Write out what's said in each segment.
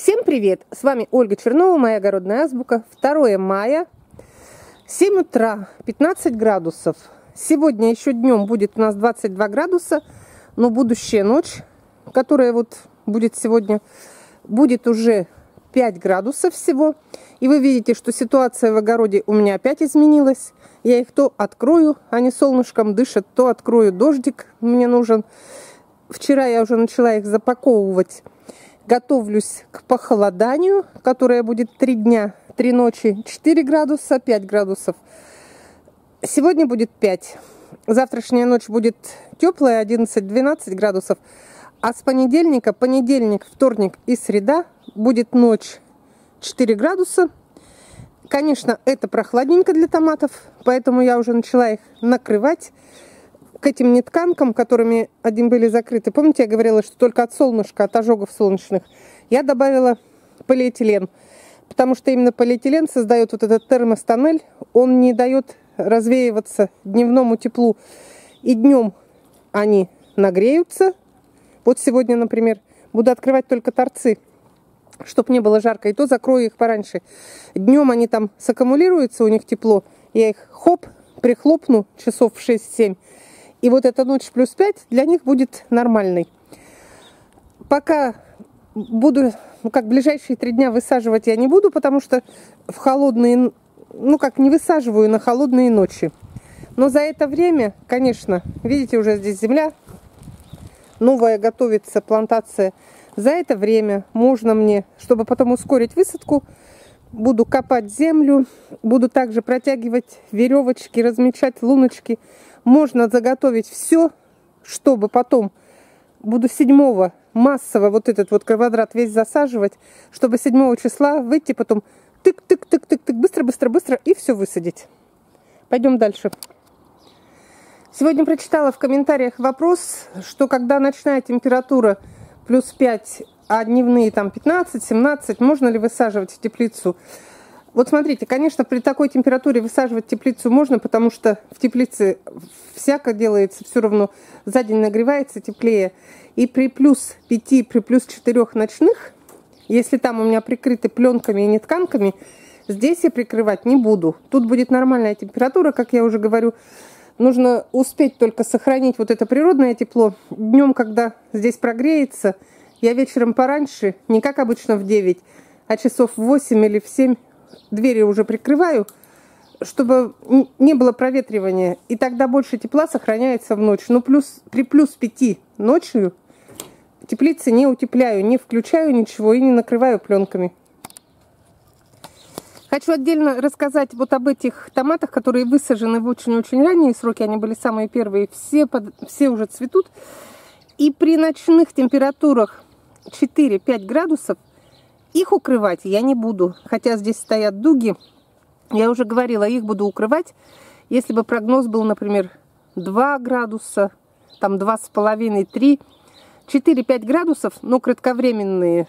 Всем привет! С вами Ольга Чернова, моя огородная азбука. 2 мая, 7 утра, 15 градусов. Сегодня еще днем будет у нас 22 градуса, но будущая ночь, которая вот будет сегодня, будет уже 5 градусов всего. И вы видите, что ситуация в огороде у меня опять изменилась. Я их то открою, они солнышком дышат, то открою, дождик мне нужен. Вчера я уже начала их запаковывать. Готовлюсь к похолоданию, которое будет 3 дня, 3 ночи, 4 градуса, 5 градусов. Сегодня будет 5. Завтрашняя ночь будет теплая, 11-12 градусов. А с понедельника, понедельник, вторник и среда будет ночь 4 градуса. Конечно, это прохладненько для томатов, поэтому я уже начала их накрывать. К этим нетканкам, которыми они были закрыты. Помните, я говорила, что только от солнышка, от ожогов солнечных, я добавила полиэтилен. Потому что именно полиэтилен создает вот этот термостоннель. Он не дает развеиваться дневному теплу. И днем они нагреются. Вот сегодня, например, буду открывать только торцы, чтобы не было жарко. И то закрою их пораньше. Днем они там саккумулируются, у них тепло. Я их хоп, прихлопну часов в 6-7. И вот эта ночь плюс 5 для них будет нормальной. Пока буду, ну как ближайшие 3 дня высаживать я не буду, потому что в холодные, ну как не высаживаю на холодные ночи. Но за это время, конечно, видите, уже здесь земля новая готовится, плантация. За это время можно мне, чтобы потом ускорить высадку, буду копать землю, буду также протягивать веревочки, размечать луночки. Можно заготовить все, чтобы потом буду 7-го массово вот этот вот квадрат весь засаживать, чтобы 7 числа выйти потом тык-тык-тык-тык-тык, быстро-быстро-быстро и все высадить. Пойдем дальше. Сегодня прочитала в комментариях вопрос, что когда ночная температура плюс 5, а дневные там 15-17, можно ли высаживать в теплицу? Вот смотрите, конечно, при такой температуре высаживать теплицу можно, потому что в теплице всяко делается, все равно за день нагревается теплее. И при плюс 5, при плюс 4 ночных, если там у меня прикрыты пленками и нетканками, здесь я прикрывать не буду. Тут будет нормальная температура, как я уже говорю. Нужно успеть только сохранить вот это природное тепло. Днем, когда здесь прогреется, я вечером пораньше, не как обычно в 9, а часов в 8 или в 7, двери уже прикрываю, чтобы не было проветривания. И тогда больше тепла сохраняется в ночь. Но при плюс 5 ночью теплицы не утепляю, не включаю ничего и не накрываю пленками. Хочу отдельно рассказать вот об этих томатах, которые высажены в очень-очень ранние сроки. Они были самые первые. Все уже цветут. И при ночных температурах 4-5 градусов их укрывать я не буду, хотя здесь стоят дуги. Я уже говорила, их буду укрывать, если бы прогноз был, например, 2 градуса, там 2,5, 3, 4-5 градусов, но кратковременные.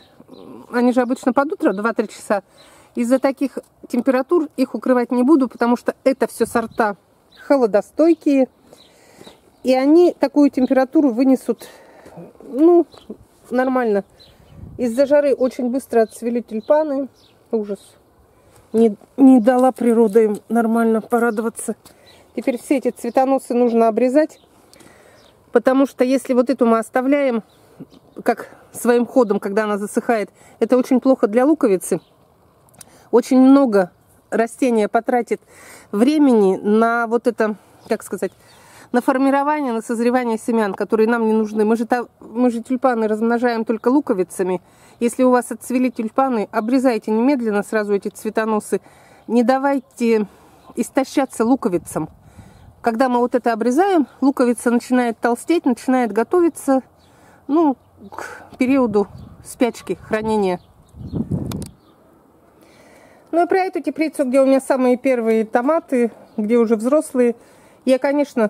Они же обычно под утро, 2-3 часа. Из-за таких температур их укрывать не буду, потому что это все сорта холодостойкие. И они такую температуру вынесут, ну, нормально. Из-за жары очень быстро отцвели тюльпаны. Ужас. Не дала природа им нормально порадоваться. Теперь все эти цветоносы нужно обрезать. Потому что если вот эту мы оставляем, как своим ходом, когда она засыхает, это очень плохо для луковицы. Очень много растения потратит времени на вот это, как сказать, на формирование, на созревание семян, которые нам не нужны. Мы же тюльпаны размножаем только луковицами. Если у вас отцвели тюльпаны, обрезайте немедленно сразу эти цветоносы. Не давайте истощаться луковицам. Когда мы вот это обрезаем, луковица начинает толстеть, начинает готовиться, ну, к периоду спячки, хранения. Ну и про эту теплицу, где у меня самые первые томаты, где уже взрослые, я, конечно,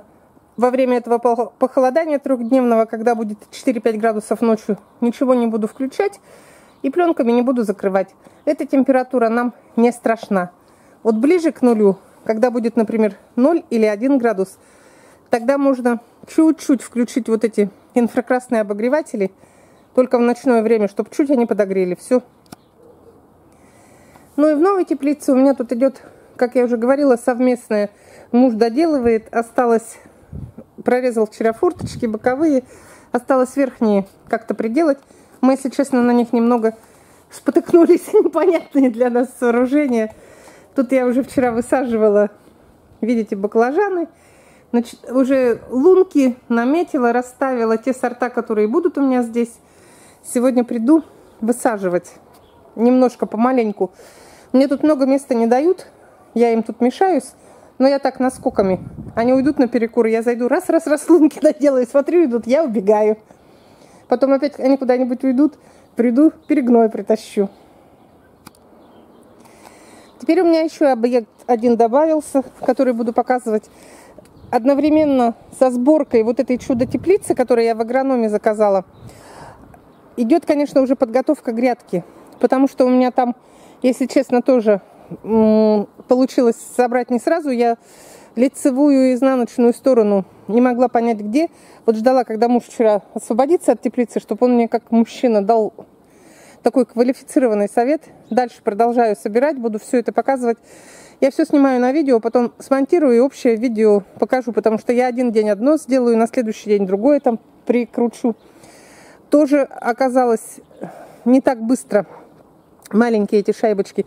во время этого похолодания трехдневного, когда будет 4-5 градусов ночью, ничего не буду включать и пленками не буду закрывать. Эта температура нам не страшна. Вот ближе к нулю, когда будет, например, 0 или 1 градус, тогда можно чуть-чуть включить вот эти инфракрасные обогреватели, только в ночное время, чтобы чуть они подогрели. Все. Ну и в новой теплице у меня тут идет, как я уже говорила, совместная. Муж доделывает, осталось, прорезал вчера форточки боковые, осталось верхние как-то приделать. Мы, если честно, на них немного спотыкнулись, непонятные для нас сооружения. Тут я уже вчера высаживала, видите, баклажаны. Значит, уже лунки наметила, расставила те сорта, которые будут у меня здесь. Сегодня приду высаживать. Немножко, помаленьку. Мне тут много места не дают. Я им тут мешаюсь. Но я так наскоками. Они уйдут на перекур, я зайду. Раз, лунки доделаю. Смотрю, идут, я убегаю. Потом опять они куда-нибудь уйдут. Приду, перегной притащу. Теперь у меня еще объект один добавился, который буду показывать. Одновременно со сборкой вот этой чудо-теплицы, которую я в агрономе заказала, идет, конечно, уже подготовка грядки. Потому что у меня там, если честно, тоже получилось собрать не сразу. Я лицевую и изнаночную сторону не могла понять, где. Вот ждала, когда муж вчера освободится от теплицы, чтобы он мне как мужчина дал такой квалифицированный совет. Дальше продолжаю собирать, буду все это показывать. Я все снимаю на видео, потом смонтирую и общее видео покажу, потому что я один день одно сделаю, на следующий день другое там прикручу. Тоже оказалось не так быстро маленькие эти шайбочки.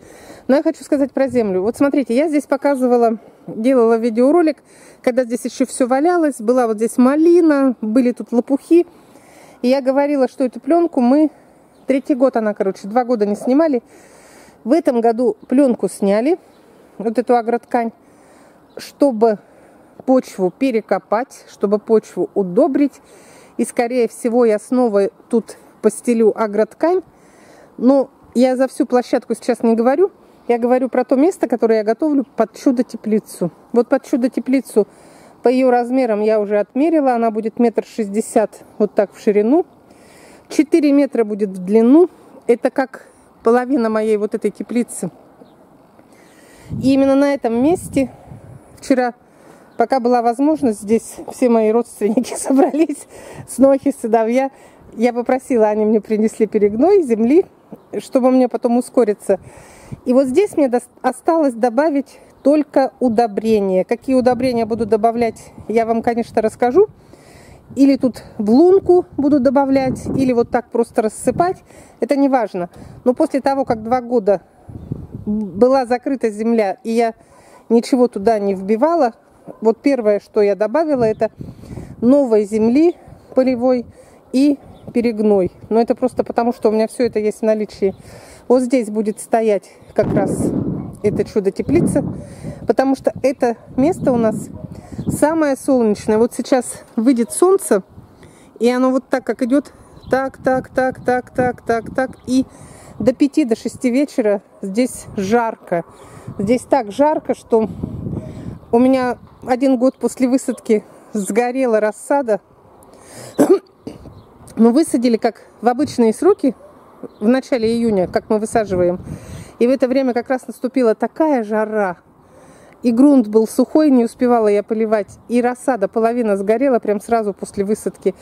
Но я хочу сказать про землю. Вот смотрите, я здесь показывала, делала видеоролик, когда здесь еще все валялось, была вот здесь малина, были тут лопухи. И я говорила, что эту пленку мы... Третий год она, короче, 2 года не снимали. В этом году пленку сняли, вот эту агроткань, чтобы почву перекопать, чтобы почву удобрить. И, скорее всего, я снова тут постелю агроткань. Но я за всю площадку сейчас не говорю. Я говорю про то место, которое я готовлю под чудо-теплицу. Вот под чудо-теплицу по ее размерам я уже отмерила. Она будет 1,60 м вот так в ширину. 4 метра будет в длину. Это как половина моей вот этой теплицы. И именно на этом месте вчера, пока была возможность, здесь все мои родственники собрались, снохи, сыновья. Я попросила, они мне принесли перегной земли, чтобы мне потом ускориться. И вот здесь мне осталось добавить только удобрения. Какие удобрения буду добавлять, я вам, конечно, расскажу. Или тут в лунку буду добавлять, или вот так просто рассыпать. Это не важно. Но после того, как 2 года была закрыта земля, и я ничего туда не вбивала, вот первое, что я добавила, это новой земли полевой и перегной. Но это просто потому, что у меня все это есть в наличии. Вот здесь будет стоять как раз это чудо-теплица, потому что это место у нас... Самое солнечное. Вот сейчас выйдет солнце, и оно вот так, как идет, так. И до 5-6 вечера здесь жарко. Здесь так жарко, что у меня 1 год после высадки сгорела рассада. Мы высадили как в обычные сроки, в начале июня, как мы высаживаем. И в это время как раз наступила такая жара. И грунт был сухой, не успевала я поливать. И рассада половина сгорела прям сразу после высадки.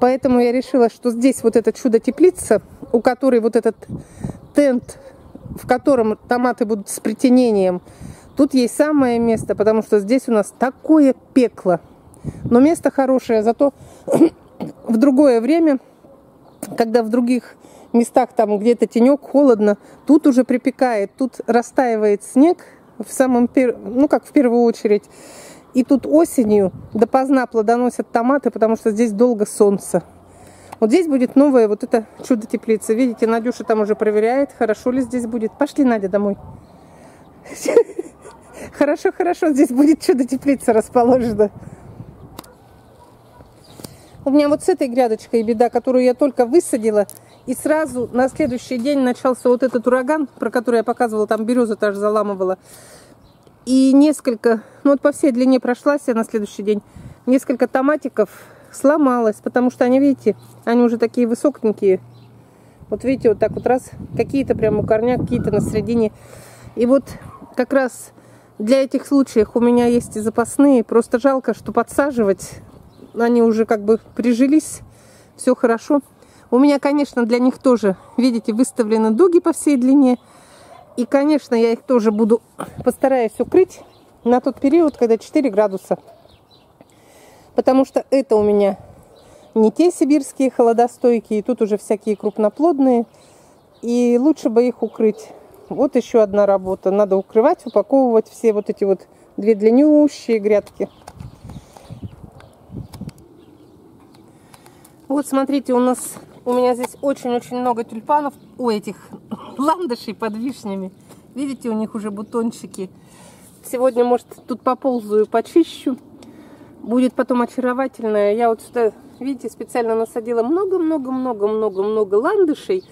Поэтому я решила, что здесь вот это чудо-теплица, у которой вот этот тент, в котором томаты будут с притенением, тут есть самое место, потому что здесь у нас такое пекло. Но место хорошее, зато в другое время, когда в других местах там где-то тенек, холодно, тут уже припекает, тут растаивает снег, в первую очередь. И тут осенью допоздна плодоносят томаты, потому что здесь долго солнце. Вот здесь будет новая вот эта чудо-теплица. Видите, Надюша там уже проверяет, хорошо ли здесь будет. Пошли, Надя, домой. Хорошо, здесь будет чудо-теплица расположена. У меня вот с этой грядочкой беда, которую я только высадила. И сразу на следующий день начался вот этот ураган, про который я показывала, там береза тоже заламывала. И несколько, ну вот по всей длине прошлась я на следующий день, несколько томатиков сломалось, потому что они, видите, они уже такие высокненькие. Вот видите, вот так вот раз, какие-то прямо у корня, какие-то на середине. И вот как раз для этих случаев у меня есть и запасные, просто жалко, что подсаживать, они уже как бы прижились, все хорошо. У меня, конечно, для них тоже, видите, выставлены дуги по всей длине. И, конечно, я их тоже буду, постараюсь укрыть на тот период, когда 4 градуса. Потому что это у меня не те сибирские холодостойкие, тут уже всякие крупноплодные. И лучше бы их укрыть. Вот еще одна работа. Надо укрывать, упаковывать все вот эти вот две длиннющие грядки. Вот, смотрите, у меня здесь очень-очень много тюльпанов, у этих ландышей под вишнями. Видите, у них уже бутончики. Сегодня, может, тут поползаю, почищу. Будет потом очаровательное. Я вот сюда, видите, специально насадила много-много-много-много-много ландышей,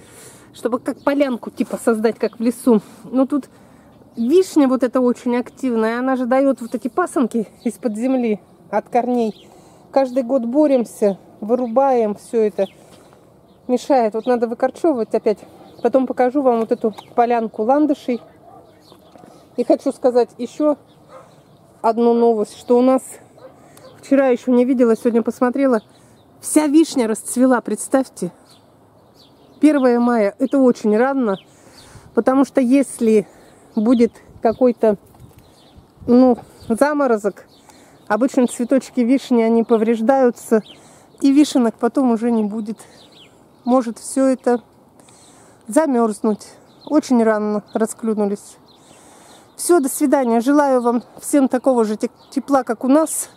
чтобы как полянку типа создать, как в лесу. Но тут вишня вот эта очень активная, она же дает вот эти пасынки из-под земли, от корней. Каждый год боремся. Вырубаем все это. Мешает. Вот надо выкорчевывать опять. Потом покажу вам вот эту полянку ландышей. И хочу сказать еще одну новость, что у нас вчера еще не видела, сегодня посмотрела. Вся вишня расцвела, представьте. 1 мая. Это очень рано. Потому что если будет какой-то, ну, заморозок, обычно цветочки вишни, они повреждаются. И вишенок потом уже не будет. Может все это замерзнуть. Очень рано расклюнулись. Все, до свидания. Желаю вам всем такого же тепла, как у нас.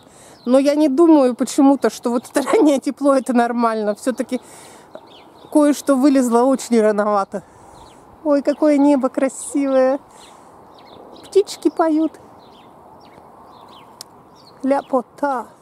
Но я не думаю почему-то, что вот это раннее тепло, это нормально. Все-таки кое-что вылезло очень рановато. Ой, какое небо красивое. Птички поют. Ляпота.